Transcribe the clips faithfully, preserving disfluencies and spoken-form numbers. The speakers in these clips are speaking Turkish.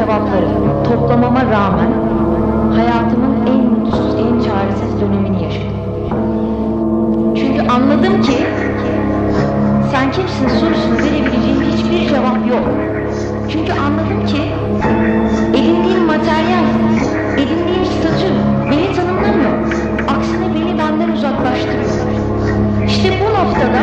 cevapları toplamama rağmen hayatımın en mutsuz, en çaresiz dönemini yaşadım. Çünkü anladım ki sen kimsin sorusunu verebileceğim hiçbir cevap yok. Çünkü anladım ki edindiğim materyal, edindiğim statü beni tanımlamıyor. Aksine beni benden uzaklaştırıyor. İşte bu noktada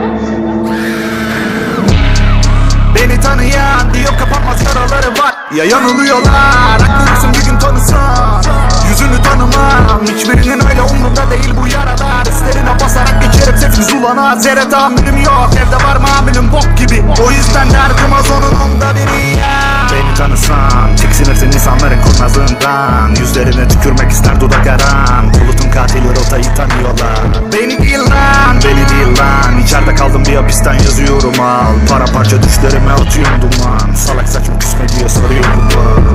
beni tanıyan diyor kapanmaz yaraları var. Ya yanılıyorlar, haklısın bir gün tanısan. Yüzünü tanımam, hiçbirinin öyle umrunda değil bu yaralar. İsterine basarak geçerim sessiz ulana. Zerre tahammülüm yok, evde var mamülüm bok gibi. O yüzden derdim az onun onda biri ya. Beni tanısan, tiksinirsin insanların kurnazlığından. Yüzlerine tükürmek ister dudak aran. Bulutun katili rotayı tanıyorlar. Beni değil lan, beni değil lan. İçeride kaldım bir hapisten yazıyorum al. Para parça düşlerime atıyorum duman. Salak saçma küsme diye sarıyor bu.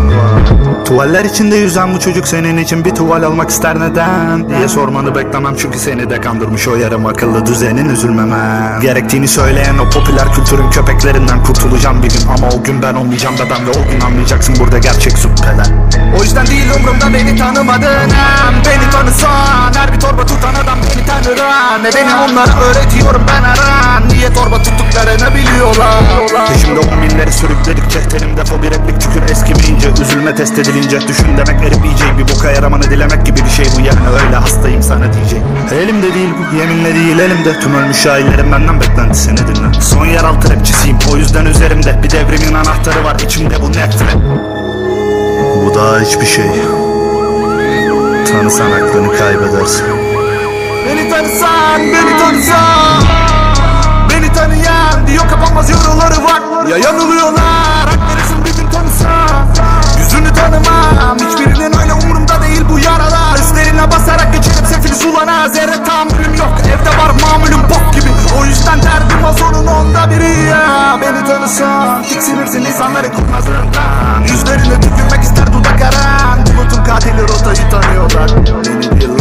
Tuvaller içinde yüzen bu çocuk senin için bir tuval almak ister neden diye sormanı beklemem, çünkü seni de kandırmış o yarım akıllı düzenin. Üzülmemen gerektiğini söyleyen o popüler kültürün köpeklerinden kurtulacağım bir gün. Ama o gün ben olmayacağım da ben ve o gün anlayacaksın burada gerçek süppeler. O yüzden değil umurumda beni tanımadın. Hem beni tanısan her bir torba tutan adam beni tanır ha. Nedeni onlara öğretiyorum ben aran. Niye torba tuttuklarını biliyorlar. Peşimde on binleri sürükledikçe telimde fobi replik tükür eskimeyince. Üzülme test edilince düşün demek erip yiyeceği. Bir boka yaramanı dilemek gibi bir şey bu yani. Öyle hastayım sana diyecek. Elimde değil bu yeminle değil elimde. Tüm ölmüş şairlerin benden beklentisini dinle. Son yeraltı rapçisiyim o yüzden üzerimde. Bir devrimin anahtarı var içimde. Bu nefret, bu daha hiçbir şey. Tanısan aklını kaybedersin. Beni tanısan, beni tanısan. Beni tanıyan diyor kapanmaz yaraları var. Ya yanılıyorlar, hak verirsin bir gün tanısan. Yüzünü tanımam, hiçbirinin öyle umurumda değil bu yaralar. Üstlerine basarak geçerim sefil sulana. Zerre tahammülüm yok, evde var mamülüm bok gibi. O yüzden derdim az onun onda biri ya. Beni tanısan, tiksinirsin insanların kurnazlığından. Yüzlerine tükürmek ister dudak aran. Bulutun katili rotayı tanıyorlar. Beni bir